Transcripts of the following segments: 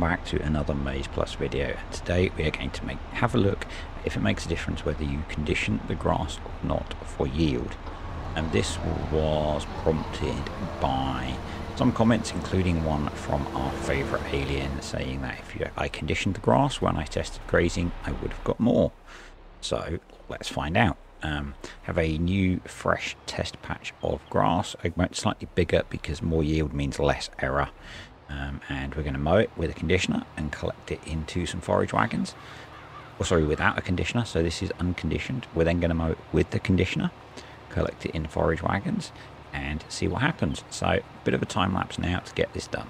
Welcome back to another Maze Plus video. Today we are going to have a look if it makes a difference whether you condition the grass or not for yield. And this was prompted by some comments, including one from our favourite alien saying that if I conditioned the grass when I tested grazing, I would have got more. So let's find out. Have a new fresh test patch of grass. I went slightly bigger because more yield means less error. And we're going to mow it with a conditioner and collect it into some forage wagons. Or sorry, without a conditioner, so this is unconditioned. We're then going to mow it with the conditioner, collect it in forage wagons, and see what happens. So a bit of a time lapse now to get this done.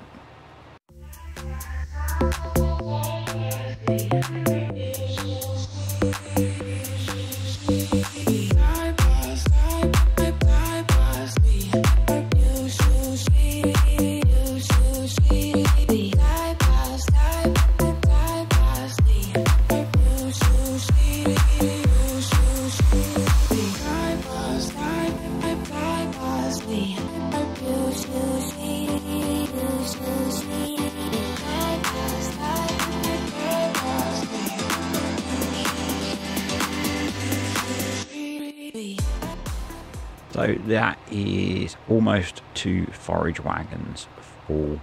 So that is almost 2 forage wagons full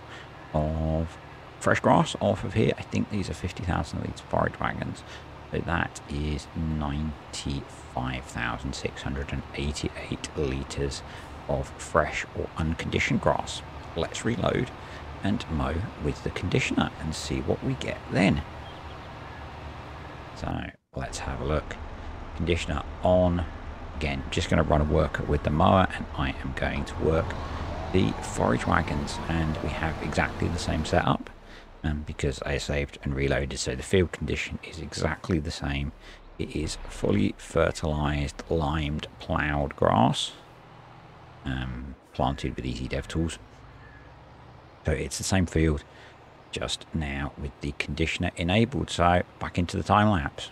of fresh grass off of here. I think these are 50,000 litre forage wagons. So that is 95,688 litres of fresh or unconditioned grass. Let's reload and mow with the conditioner and see what we get then. So let's have a look. Conditioner on. Again, just going to run a worker with the mower, and I am going to work the forage wagons, and we have exactly the same setup because I saved and reloaded, so the field condition is exactly the same. It is fully fertilized, limed, plowed grass, planted with easy dev tools. So it's the same field, just now with the conditioner enabled. So back into the time lapse.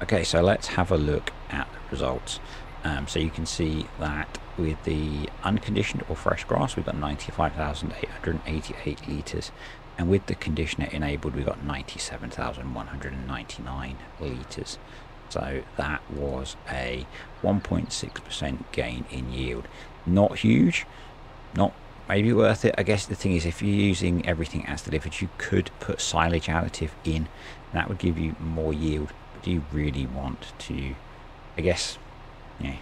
Okay, so let's have a look at the results. So you can see that with the unconditioned or fresh grass, we've got 95,888 litres, and with the conditioner enabled, we've got 97,199 litres. So that was a 1.6% gain in yield. Not huge, not maybe worth it. I guess the thing is, if you're using everything as delivered, you could put silage additive in. That would give you more yield. Do you really want to, I guess, yeah,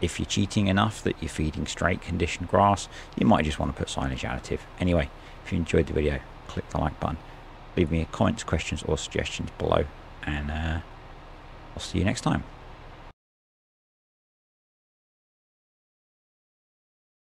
if you're cheating enough that you're feeding straight conditioned grass, you might just want to put silage additive. Anyway, if you enjoyed the video, click the like button, leave me comments, questions or suggestions below, and I'll see you next time.